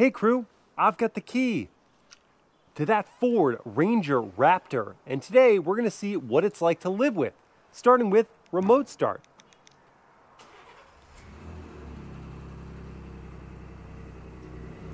Hey crew, I've got the key to that Ford Ranger Raptor, and today we're going to see what it's like to live with, starting with remote start.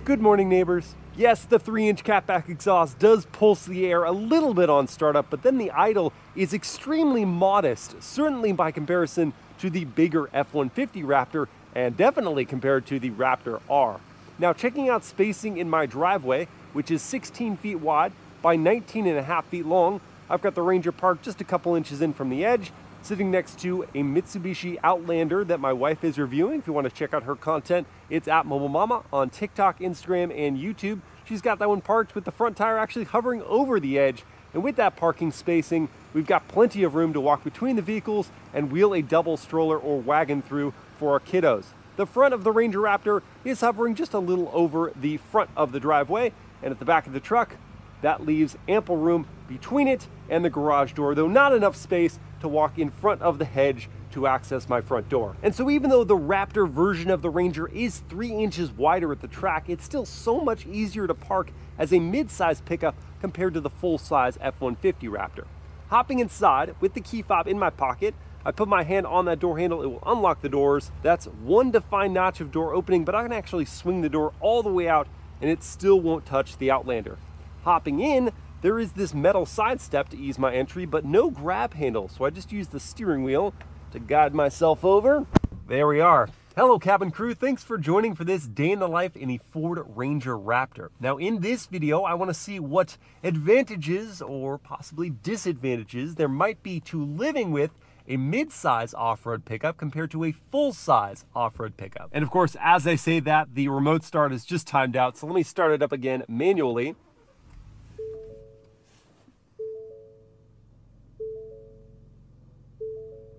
Good morning, neighbors. Yes, the 3-inch catback exhaust does pulse the air a little bit on startup, but then the idle is extremely modest, certainly by comparison to the bigger F-150 Raptor, and definitely compared to the Raptor R. Now, checking out spacing in my driveway, which is 16 feet wide by 19.5 feet long, I've got the Ranger parked just a couple inches in from the edge, sitting next to a Mitsubishi Outlander that my wife is reviewing. If you want to check out her content, it's at Mobile Mama on TikTok, Instagram, and YouTube. She's got that one parked with the front tire actually hovering over the edge. And with that parking spacing, we've got plenty of room to walk between the vehicles and wheel a double stroller or wagon through for our kiddos. The front of the Ranger Raptor is hovering just a little over the front of the driveway, and at the back of the truck, that leaves ample room between it and the garage door, though not enough space to walk in front of the hedge to access my front door. And so even though the Raptor version of the Ranger is 3 inches wider at the track, it's still so much easier to park as a mid-size pickup compared to the full-size F-150 Raptor. Hopping inside with the key fob in my pocket, I put my hand on that door handle, it will unlock the doors. That's one defined notch of door opening, but I can actually swing the door all the way out and it still won't touch the Outlander. Hopping in, there is this metal side step to ease my entry, but no grab handle, so I just use the steering wheel to guide myself over. There we are. Hello cabin crew, thanks for joining for this day in the life in the Ford Ranger Raptor. Now in this video, I want to see what advantages or possibly disadvantages there might be to living with a mid-size off-road pickup compared to a full-size off-road pickup. And of course, as I say that, the remote start is just timed out, so let me start it up again manually.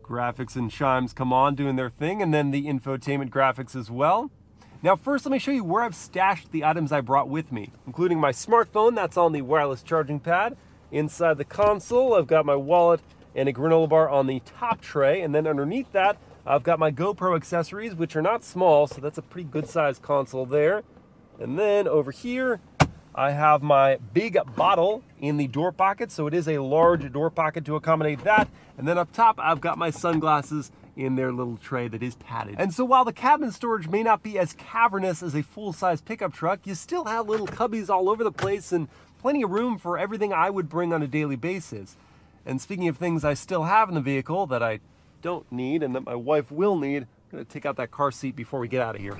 Graphics and chimes come on doing their thing, and then the infotainment graphics as well. Now first, let me show you where I've stashed the items I brought with me, including my smartphone, that's on the wireless charging pad. Inside the console, I've got my wallet and a granola bar on the top tray, and then underneath that, I've got my GoPro accessories, which are not small, so that's a pretty good sized console there. And then over here, I have my big bottle in the door pocket, so it is a large door pocket to accommodate that. And then up top, I've got my sunglasses in their little tray that is padded. And so while the cabin storage may not be as cavernous as a full-size pickup truck, you still have little cubbies all over the place and plenty of room for everything I would bring on a daily basis. And speaking of things I still have in the vehicle that I don't need and that my wife will need, I'm gonna take out that car seat before we get out of here.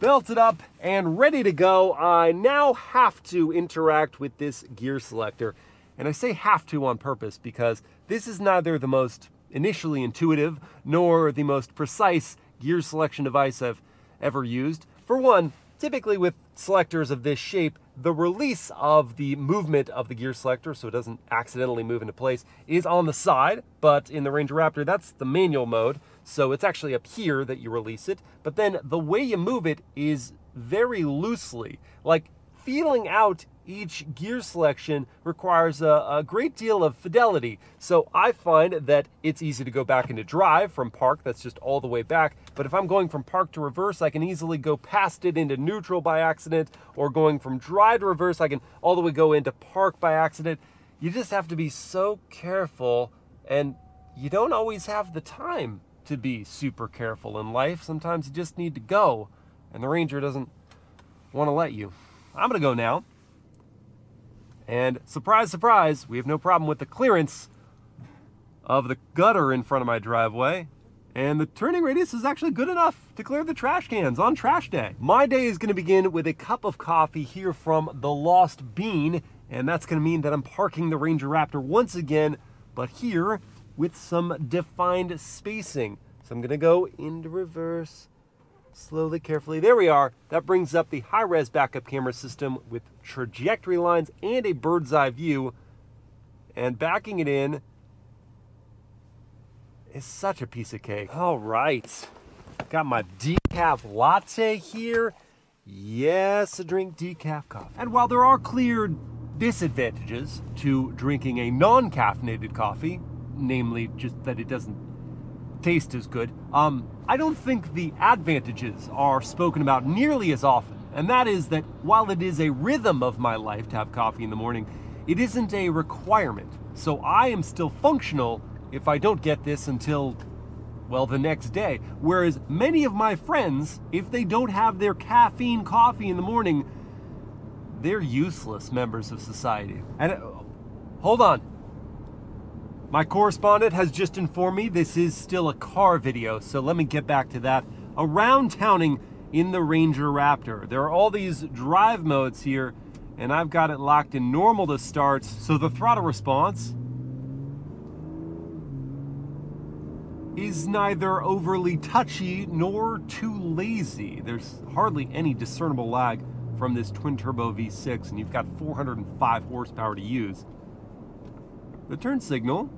Belted up and ready to go, I now have to interact with this gear selector. And I say have to on purpose because this is neither the most initially intuitive nor the most precise gear selection device I've ever used. For one, typically with selectors of this shape, the release of the movement of the gear selector, so it doesn't accidentally move into place, is on the side, but in the Ranger Raptor, that's the manual mode, so it's actually up here that you release it, but then the way you move it is very loosely. Like, feeling out each gear selection requires a great deal of fidelity, so I find that it's easy to go back into drive from park, that's just all the way back, but if I'm going from park to reverse, I can easily go past it into neutral by accident, or going from drive to reverse, I can all the way go into park by accident. You just have to be so careful, and you don't always have the time to be super careful in life. Sometimes you just need to go, and the Ranger doesn't want to let you. I'm gonna go now, and surprise, surprise, we have no problem with the clearance of the gutter in front of my driveway. And the turning radius is actually good enough to clear the trash cans on trash day. My day is gonna begin with a cup of coffee here from The Lost Bean, and that's gonna mean that I'm parking the Ranger Raptor once again, but here with some defined spacing. So I'm gonna go into reverse, slowly, carefully. There we are. That brings up the high-res backup camera system with trajectory lines and a bird's eye view, and backing it in is such a piece of cake. All right, got my decaf latte here. Yes, I drink decaf coffee. And while there are clear disadvantages to drinking a non-caffeinated coffee, namely just that it doesn't taste is good. I don't think the advantages are spoken about nearly as often, and that is that while it is a rhythm of my life to have coffee in the morning, it isn't a requirement. So I am still functional if I don't get this until, well, the next day. Whereas many of my friends, if they don't have their caffeine coffee in the morning, they're useless members of society. And hold on. My correspondent has just informed me this is still a car video, so let me get back to that. Around towning in the Ranger Raptor. There are all these drive modes here, and I've got it locked in normal to start, so the throttle response is neither overly touchy nor too lazy. There's hardly any discernible lag from this twin-turbo V6, and you've got 405 horsepower to use. The turn signal,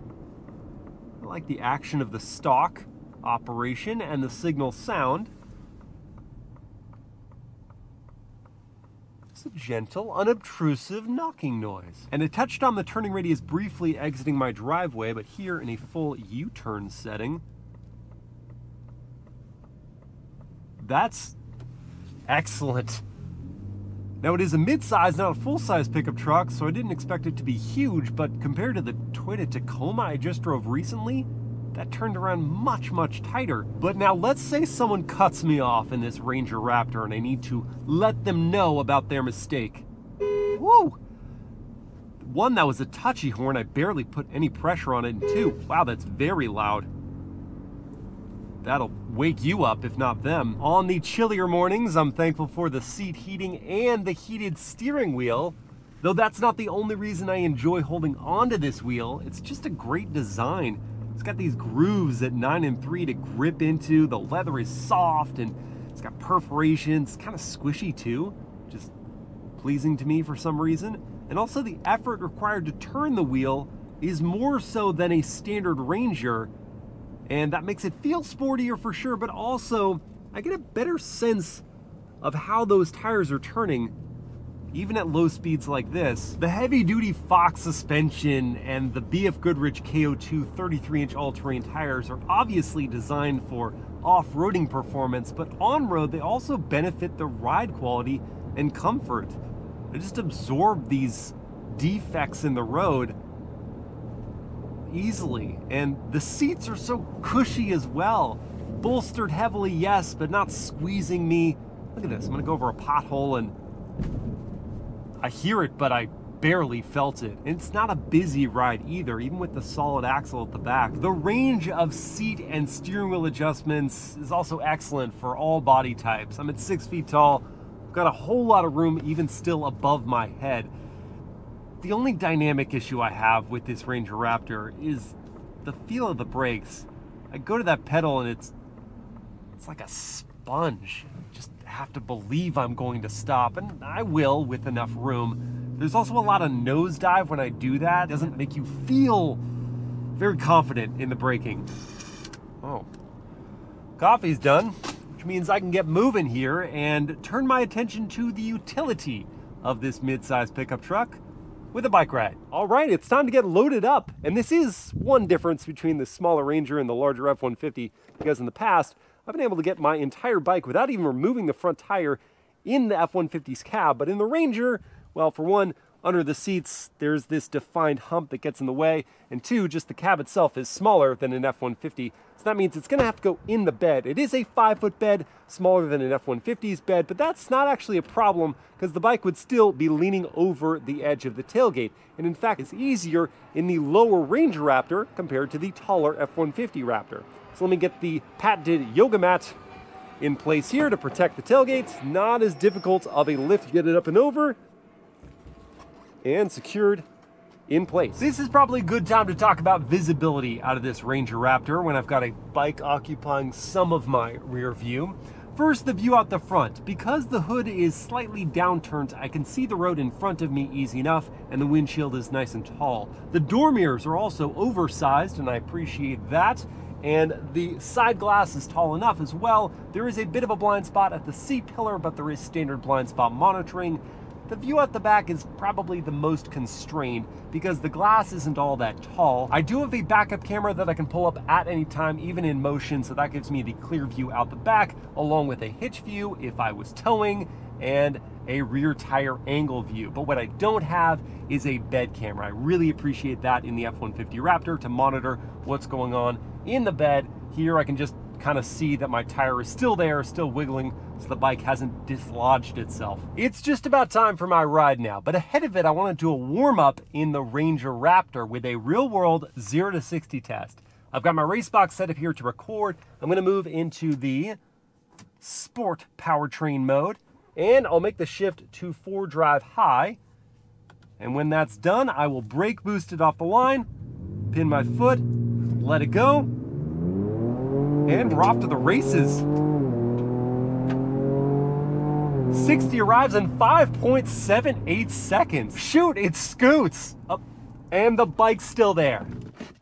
I like the action of the stalk operation and the signal sound. It's a gentle, unobtrusive knocking noise. And it touched on the turning radius briefly exiting my driveway, but here in a full U-turn setting, that's excellent. Now, it is a mid-size, not a full-size pickup truck, so I didn't expect it to be huge, but compared to the Toyota Tacoma I just drove recently, that turned around much, much tighter. But now let's say someone cuts me off in this Ranger Raptor and I need to let them know about their mistake. Woo! One, that was a touchy horn. I barely put any pressure on it. And two, wow, that's very loud. That'll wake you up, if not them. On the chillier mornings, I'm thankful for the seat heating and the heated steering wheel, though that's not the only reason I enjoy holding onto this wheel. It's just a great design. It's got these grooves at 9 and 3 to grip into. The leather is soft and it's got perforations, kind of squishy too, just pleasing to me for some reason. And also the effort required to turn the wheel is more so than a standard Ranger, and that makes it feel sportier for sure, but also I get a better sense of how those tires are turning, even at low speeds like this. The heavy-duty Fox suspension and the BF Goodrich KO2 33-inch all-terrain tires are obviously designed for off-roading performance, but on-road they also benefit the ride quality and comfort. They just absorb these defects in the road easily, and the seats are so cushy as well. Bolstered heavily, yes, but not squeezing me. Look at this, I'm gonna go over a pothole and I hear it, but I barely felt it. And it's not a busy ride either, even with the solid axle at the back. The range of seat and steering wheel adjustments is also excellent for all body types. I'm at 6 feet tall, I've got a whole lot of room even still above my head. The only dynamic issue I have with this Ranger Raptor is the feel of the brakes. I go to that pedal and it's like a sponge. I just have to believe I'm going to stop, and I will with enough room. There's also a lot of nosedive when I do that. It doesn't make you feel very confident in the braking. Oh, coffee's done, which means I can get moving here and turn my attention to the utility of this mid-size pickup truck with a bike ride. All right, it's time to get loaded up. And this is one difference between the smaller Ranger and the larger F-150, because in the past, I've been able to get my entire bike without even removing the front tire in the F-150's cab. But in the Ranger, well, for one, under the seats, there's this defined hump that gets in the way. And two, just the cab itself is smaller than an F-150. So that means it's gonna have to go in the bed. It is a 5-foot bed, smaller than an F-150's bed, but that's not actually a problem because the bike would still be leaning over the edge of the tailgate. And in fact, it's easier in the lower Ranger Raptor compared to the taller F-150 Raptor. So let me get the patented yoga mat in place here to protect the tailgates. Not as difficult of a lift to get it up and over and secured in place. This is probably a good time to talk about visibility out of this Ranger Raptor when I've got a bike occupying some of my rear view. First, the view out the front. Because the hood is slightly downturned, I can see the road in front of me easy enough, and the windshield is nice and tall. The door mirrors are also oversized, and I appreciate that. And the side glass is tall enough as well. There is a bit of a blind spot at the seat pillar, but there is standard blind spot monitoring. The view out the back is probably the most constrained because the glass isn't all that tall. I do have a backup camera that I can pull up at any time, even in motion, so that gives me the clear view out the back, along with a hitch view if I was towing, and a rear tire angle view. But what I don't have is a bed camera. I really appreciate that in the F-150 Raptor to monitor what's going on in the bed. Here I can just kind of see that my tire is still there, still wiggling, so the bike hasn't dislodged itself. It's just about time for my ride now, but ahead of it, I want to do a warm-up in the Ranger Raptor with a real-world 0 to 60 test. I've got my Racebox set up here to record. I'm going to move into the sport powertrain mode, and I'll make the shift to 4-drive high. And when that's done, I will brake boost it off the line, pin my foot, let it go, and we're off to the races. 60 arrives in 5.78 seconds. Shoot, it scoots. Oh, and the bike's still there.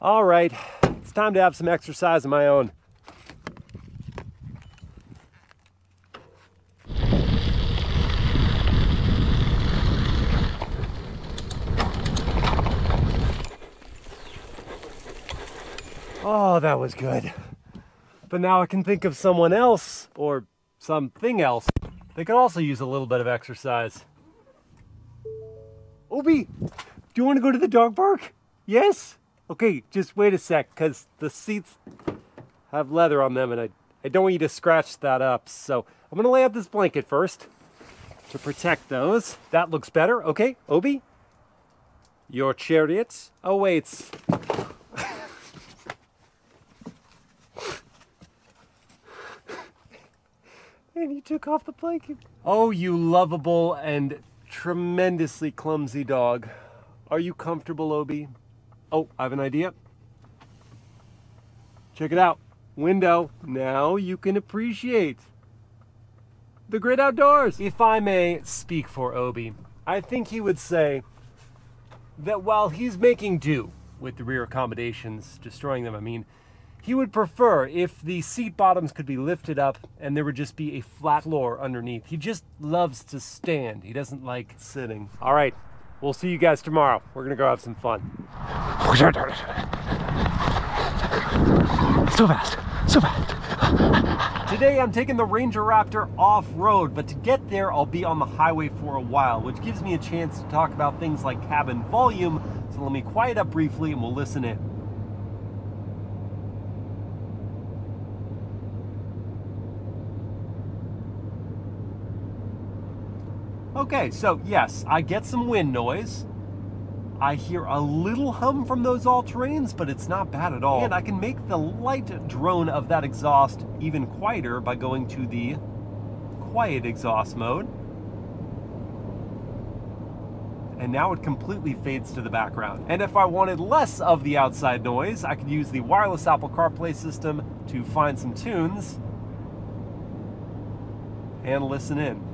All right, it's time to have some exercise of my own. Oh, that was good. But now I can think of someone else or something else. They could also use a little bit of exercise. Obi, do you want to go to the dog park? Yes? Okay, just wait a sec, because the seats have leather on them and I don't want you to scratch that up. So I'm going to lay out this blanket first to protect those. That looks better. Okay, Obi, your chariot awaits. And he took off the blanket. Oh, you lovable and tremendously clumsy dog. Are you comfortable, Obi? Oh, I have an idea. Check it out. Window. Now you can appreciate the great outdoors. If I may speak for Obi, I think he would say that while he's making do with the rear accommodations, destroying them, I mean, he would prefer if the seat bottoms could be lifted up and there would just be a flat floor underneath. He just loves to stand. He doesn't like sitting. All right, we'll see you guys tomorrow. We're gonna go have some fun. So fast, so fast. Today I'm taking the Ranger Raptor off-road, but to get there, I'll be on the highway for a while, which gives me a chance to talk about things like cabin volume. So let me quiet up briefly and we'll listen in. Okay, so yes, I get some wind noise. I hear a little hum from those all-terrains, but it's not bad at all. And I can make the light drone of that exhaust even quieter by going to the quiet exhaust mode. And now it completely fades to the background. And if I wanted less of the outside noise, I could use the wireless Apple CarPlay system to find some tunes and listen in.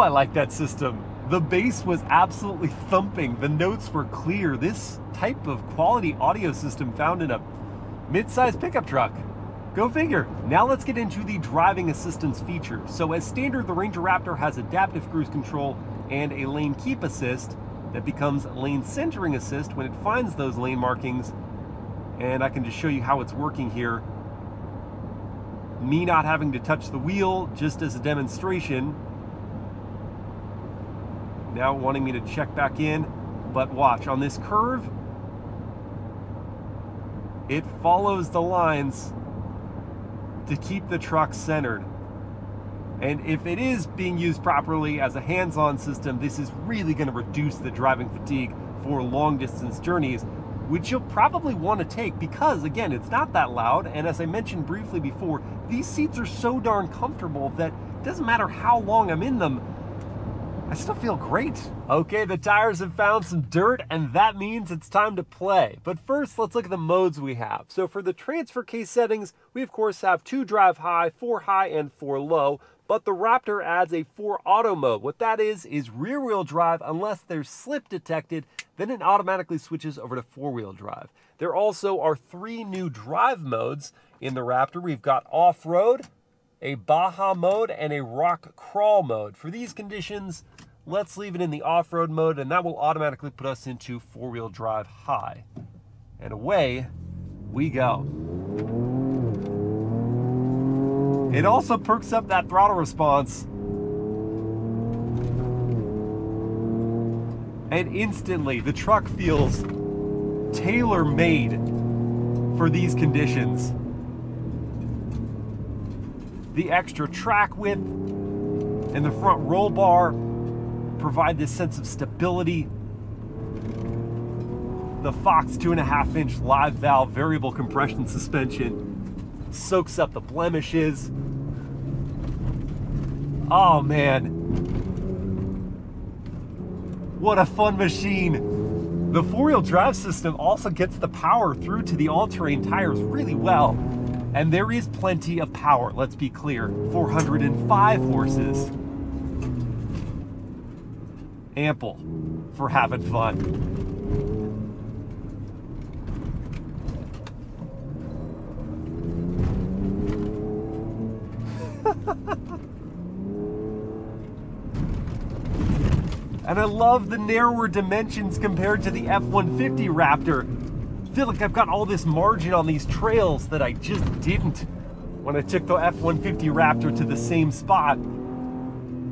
I like that system. The bass was absolutely thumping. The notes were clear. This type of quality audio system found in a mid-size pickup truck. Go figure. Now let's get into the driving assistance feature. So as standard, the Ranger Raptor has adaptive cruise control and a lane keep assist that becomes lane centering assist when it finds those lane markings. And I can just show you how it's working here. Me not having to touch the wheel, just as a demonstration. Now wanting me to check back in, but watch, on this curve, it follows the lines to keep the truck centered. And if it is being used properly as a hands-on system, this is really going to reduce the driving fatigue for long-distance journeys, which you'll probably want to take because, again, it's not that loud, and as I mentioned briefly before, these seats are so darn comfortable that it doesn't matter how long I'm in them, I still feel great. Okay, the tires have found some dirt, and that means it's time to play. But first, let's look at the modes we have. So for the transfer case settings, we of course have 2 drive high, 4 high, and 4 low. But the Raptor adds a 4 auto mode. What that is rear wheel drive. Unless there's slip detected, then it automatically switches over to 4-wheel drive. There also are 3 new drive modes in the Raptor. We've got off-road, a Baja mode, and a rock crawl mode. For these conditions, let's leave it in the off-road mode, and that will automatically put us into 4-wheel drive high. And away we go. It also perks up that throttle response. And instantly, the truck feels tailor-made for these conditions. The extra track width and the front roll bar provide this sense of stability. The Fox 2.5-inch live valve variable compression suspension soaks up the blemishes. Oh man, what a fun machine. The 4-wheel drive system also gets the power through to the all-terrain tires really well. And there is plenty of power, let's be clear. 405 horses. Ample for having fun. And I love the narrower dimensions compared to the F-150 Raptor. I feel like I've got all this margin on these trails that I just didn't when I took the F-150 Raptor to the same spot.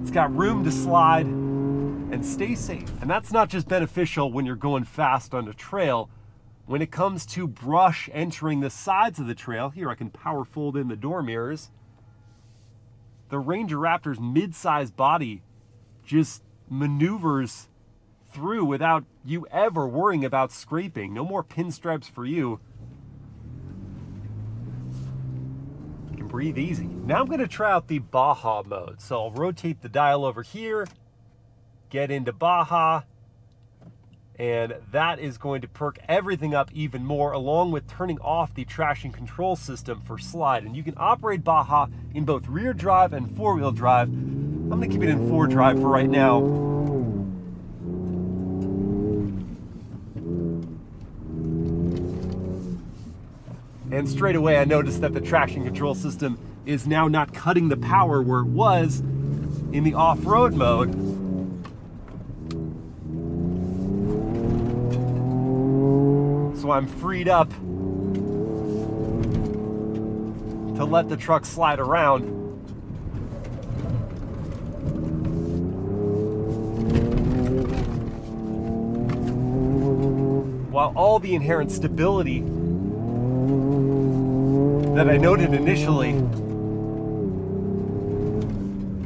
It's got room to slide and stay safe. And that's not just beneficial when you're going fast on a trail. When it comes to brush entering the sides of the trail, here I can power fold in the door mirrors. The Ranger Raptor's mid-size body just maneuvers through without you ever worrying about scraping. No more pinstripes for you. You can breathe easy. Now I'm going to try out the Baja mode. So I'll rotate the dial over here, get into Baja, and that is going to perk everything up even more, along with turning off the traction control system for slide. And you can operate Baja in both rear drive and 4-wheel drive. I'm going to keep it in 4 drive for right now. And straight away, I noticed that the traction control system is now not cutting the power where it was in the off-road mode. So I'm freed up to let the truck slide around. While all the inherent stability that I noted initially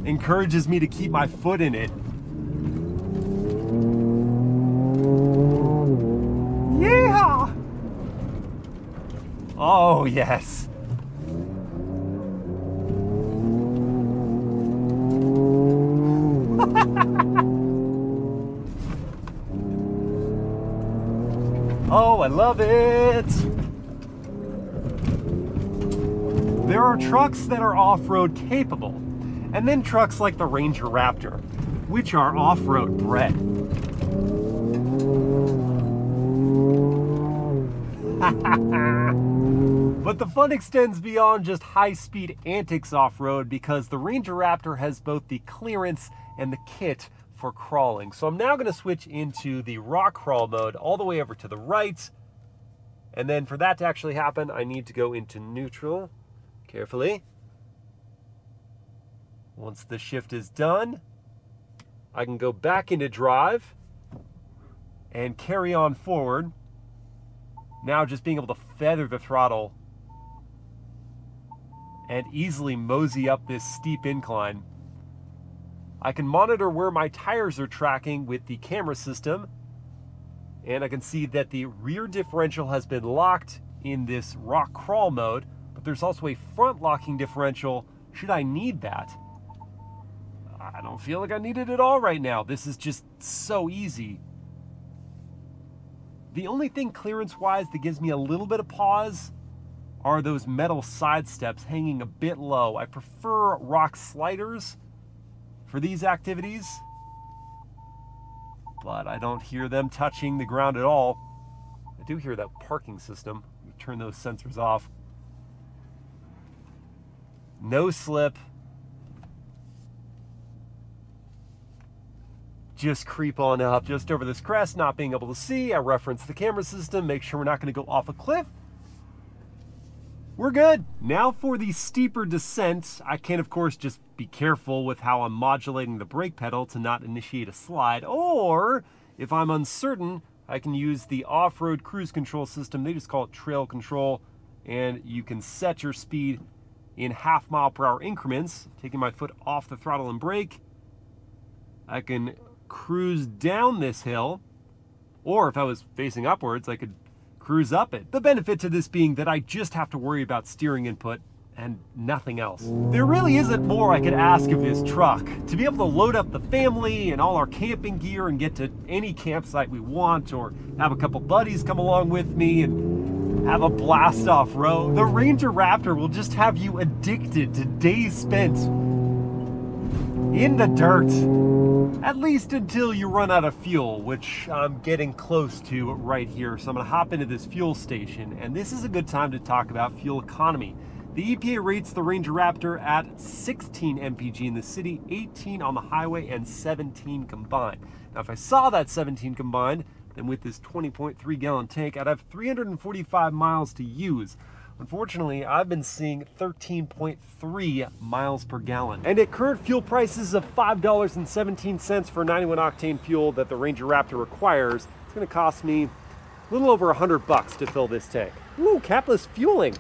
encourages me to keep my foot in it. Yeah! Oh, yes. Oh, I love it. There are trucks that are off-road capable, and then trucks like the Ranger Raptor, which are off-road bred. But the fun extends beyond just high-speed antics off-road, because the Ranger Raptor has both the clearance and the kit for crawling. So I'm now going to switch into the rock crawl mode all the way over to the right. And then for that to actually happen, I need to go into neutral. Carefully. Once the shift is done, I can go back into drive and carry on forward. Now just being able to feather the throttle and easily mosey up this steep incline. I can monitor where my tires are tracking with the camera system, and I can see that the rear differential has been locked in this rock crawl mode. There's also a front locking differential should I need that. I don't feel like I need it at all right now. This is just so easy. The only thing clearance-wise that gives me a little bit of pause are those metal side steps hanging a bit low. I prefer rock sliders for these activities, but I don't hear them touching the ground at all. I do hear that parking system. Turn those sensors off. No slip. Just creep on up, just over this crest, not being able to see. I reference the camera system, make sure we're not going to go off a cliff. We're good. Now for the steeper descent, I can of course just be careful with how I'm modulating the brake pedal to not initiate a slide, or if I'm uncertain, I can use the off-road cruise control system. They just call it trail control, and you can set your speed in half-mile-per-hour increments. Taking my foot off the throttle and brake, I can cruise down this hill, or if I was facing upwards, I could cruise up it. The benefit to this being that I just have to worry about steering input and nothing else. There really isn't more I could ask of this truck. To be able to load up the family and all our camping gear and get to any campsite we want, or have a couple buddies come along with me and have a blast off-road, the Ranger Raptor will just have you addicted to days spent in the dirt, at least until you run out of fuel, which I'm getting close to right here. So I'm gonna hop into this fuel station, and this is a good time to talk about fuel economy. The EPA rates the Ranger Raptor at 16 mpg in the city, 18 on the highway, and 17 combined. Now, if I saw that 17 combined, then with this 20.3 gallon tank, I'd have 345 miles to use. Unfortunately, I've been seeing 13.3 miles per gallon. And at current fuel prices of $5.17 for 91 octane fuel that the Ranger Raptor requires, it's gonna cost me a little over $100 to fill this tank. Ooh, capless fueling.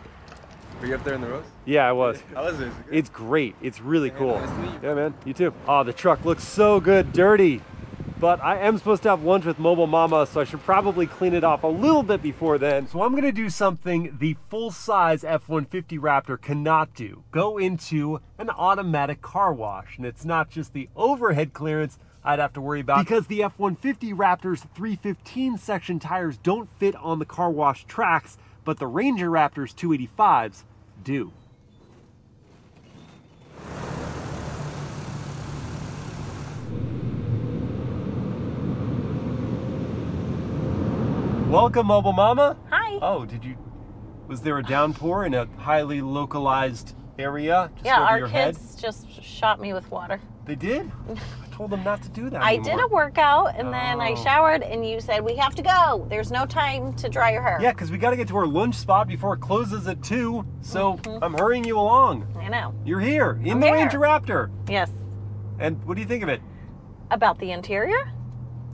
Were you up there in the road? Yeah, I was. How was it? It's great. It's really cool. Yeah, man. You too. Oh, the truck looks so good dirty. But I am supposed to have lunch with Mobile Mama, so I should probably clean it off a little bit before then. So I'm going to do something the full-size F-150 Raptor cannot do. Go into an automatic car wash. And it's not just the overhead clearance I'd have to worry about, because the F-150 Raptor's 315 section tires don't fit on the car wash tracks, but the Ranger Raptor's 285s do. Welcome, Mobile Mama. Hi. Oh, was there a downpour in a highly localized area just over your head? Yeah, our kids just shot me with water. They did? I told them not to do that anymore. I did a workout, and then I showered, and you said, we have to go. There's no time to dry your hair. Yeah, because we got to get to our lunch spot before it closes at 2, so I'm hurrying you along. I know. You're here, in the Ranger Raptor. Yes. And what do you think of it? About the interior?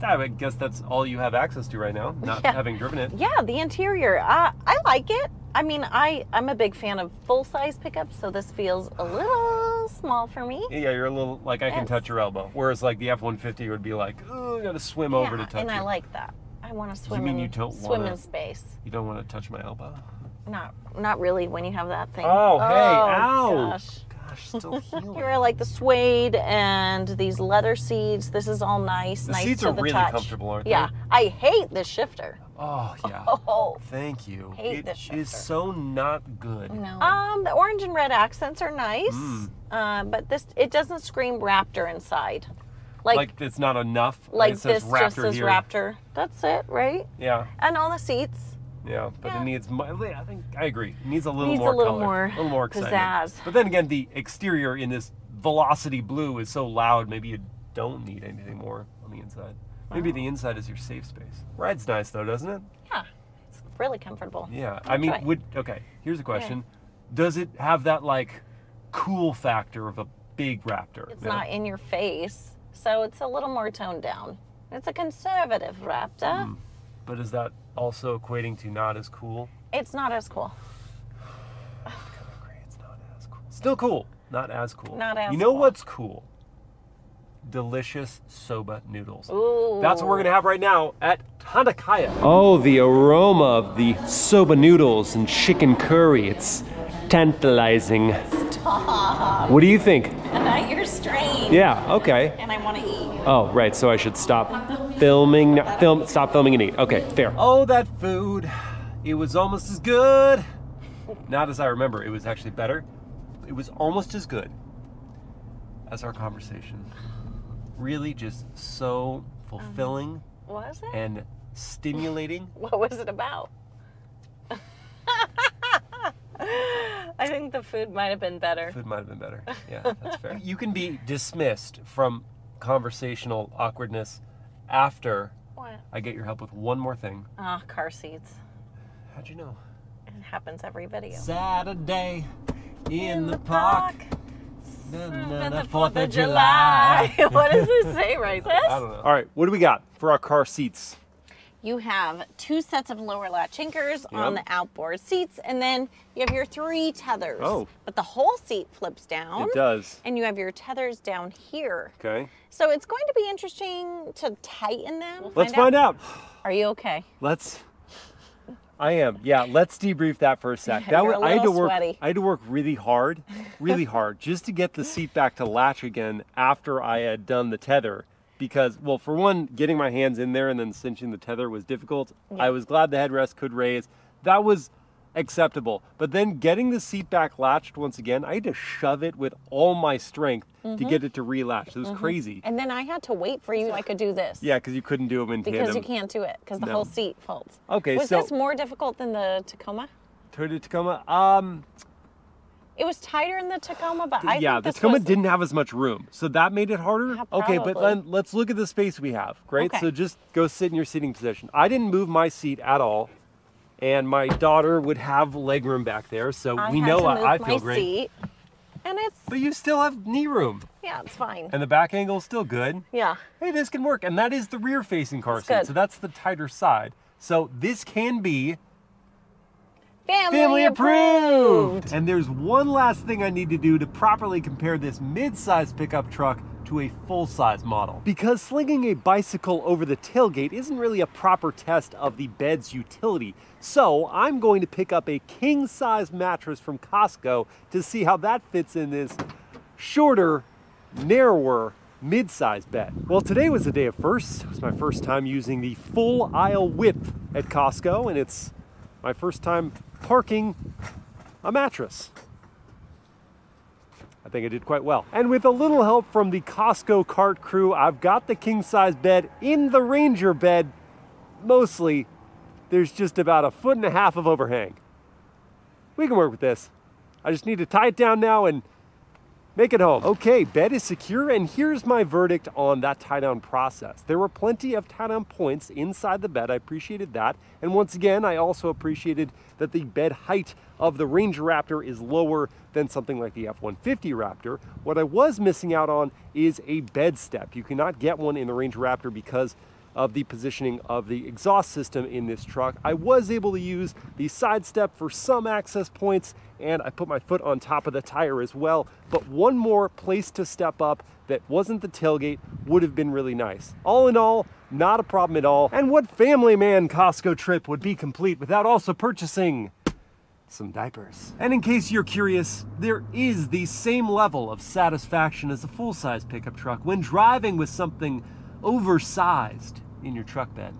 I guess that's all you have access to right now, not having driven it. Yeah, the interior. I like it. I mean, I'm a big fan of full-size pickups, so this feels a little small for me. Yeah, you're a little, like, I can touch your elbow. Whereas, like, the F-150 would be like, oh, I gotta swim over to touch you. And I like that. I want to swim in space. You don't want to touch my elbow? Not really when you have that thing. Oh, hey, ow. Gosh, still healing. Here are, like, the suede and these leather seats. This is all nice, nice to the touch. The seats are really comfortable, aren't they? Yeah, I hate this shifter. Oh, yeah. Oh, thank you. Hate this shifter. It is so not good. No. The orange and red accents are nice, but it doesn't scream Raptor inside. Like it's not enough. Like it says this Raptor just says here. Raptor. That's it, right? Yeah. And all the seats. Yeah, but it needs, I think, I agree. It needs a little more color. A little more excitement. But then again, the exterior in this Velocity Blue is so loud, maybe you don't need anything more on the inside. Maybe the inside is your safe space. Ride's nice though, doesn't it? Yeah, it's really comfortable. Yeah, I mean, okay, here's a question. Yeah. Does it have that like cool factor of a big Raptor? It's not in your face, so it's a little more toned down. It's a conservative Raptor. But is that also equating to not as cool? It's not as cool. I agree, it's not as cool. Still cool, not as cool. Not as cool. You know what's cool? Delicious soba noodles. Ooh. That's what we're gonna have right now at Tanakaya. Oh, the aroma of the soba noodles and chicken curry. It's tantalizing. Stop. What do you think? about your strain. Yeah, okay. And I want to eat. Oh, right, so I should stop filming, stop filming and eat. Okay, fair. Oh, that food. It was almost as good. Not as I remember, it was actually better. It was almost as good as our conversation. Really just so fulfilling. Was it? And stimulating. What was it about? I think the food might have been better. Food might have been better. Yeah, that's fair. You can be dismissed from conversational awkwardness after what? I get your help with one more thing. Ah, car seats. How'd you know? It happens every video. Saturday in the park. The 4th of July. What does this say, right? I don't know. All right, what do we got for our car seats? You have two sets of lower latch anchors on the outboard seats, and then you have your three tethers. Oh. But the whole seat flips down. It does. And you have your tethers down here. Okay. So it's going to be interesting to tighten them. Let's find out. Are you okay? I am. Yeah, let's debrief that for a sec. That was, I had to work really hard, just to get the seat back to latch again after I had done the tether. Because, well, for one, getting my hands in there and then cinching the tether was difficult. Yeah. I was glad the headrest could raise. That was acceptable. But then getting the seat back latched once again, I had to shove it with all my strength to get it to relatch. It was crazy. And then I had to wait for you so I could do this. Yeah, because you couldn't do them in tandem. Because you can't do it, because the whole seat folds. Okay, so... Was this more difficult than the Tacoma? Toyota Tacoma? It was tighter in the Tacoma, but I think the Tacoma didn't have as much room, so that made it harder. Yeah, okay, but then let's look at the space we have, right? Okay. So just go sit in your seating position. I didn't move my seat at all, and my daughter would have leg room back there, so we know I feel great. Seat, and it's... But you still have knee room. Yeah, it's fine. And the back angle is still good. Yeah. Hey, this can work, and that is the rear-facing car seat, so that's the tighter side. So this can be... Family approved! And there's one last thing I need to do to properly compare this mid-size pickup truck to a full-size model. Because slinging a bicycle over the tailgate isn't really a proper test of the bed's utility. So I'm going to pick up a king-size mattress from Costco to see how that fits in this shorter, narrower, mid-size bed. Well, today was a day of firsts. It was my first time using the full aisle width at Costco, and it's my first time parking a mattress. I think I did quite well. And with a little help from the Costco cart crew, I've got the king-size bed in the Ranger bed. Mostly, there's just about 1.5 feet of overhang. We can work with this. I just need to tie it down now and make it home. Okay, bed is secure, and here's my verdict on that tie-down process. There were plenty of tie-down points inside the bed. I appreciated that. And once again, I also appreciated that the bed height of the Ranger Raptor is lower than something like the F-150 Raptor. What I was missing out on is a bed step. You cannot get one in the Ranger Raptor because of the positioning of the exhaust system in this truck. I was able to use the side step for some access points, and I put my foot on top of the tire as well. But one more place to step up that wasn't the tailgate would have been really nice. All in all, not a problem at all. And what family man Costco trip would be complete without also purchasing some diapers? And in case you're curious, there is the same level of satisfaction as a full-size pickup truck when driving with something oversized in your truck bed.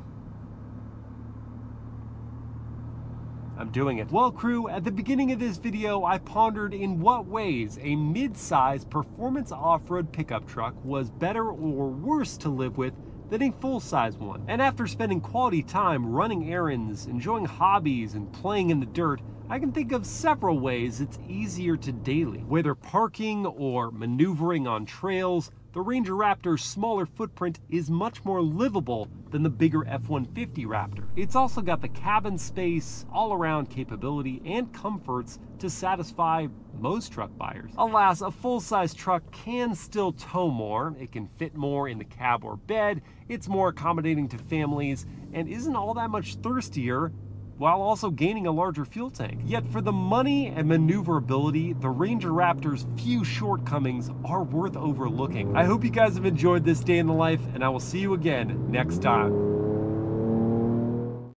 I'm doing it. Well, crew, at the beginning of this video, I pondered in what ways a mid-size performance off-road pickup truck was better or worse to live with than a full-size one. And after spending quality time running errands, enjoying hobbies, and playing in the dirt, I can think of several ways it's easier to daily. Whether parking or maneuvering on trails, the Ranger Raptor's smaller footprint is much more livable than the bigger F-150 Raptor. It's also got the cabin space, all-around capability, and comforts to satisfy most truck buyers. Alas, a full-size truck can still tow more. It can fit more in the cab or bed, it's more accommodating to families, and isn't all that much thirstier while also gaining a larger fuel tank. Yet for the money and maneuverability, the Ranger Raptor's few shortcomings are worth overlooking. I hope you guys have enjoyed this day in the life, and I will see you again next time.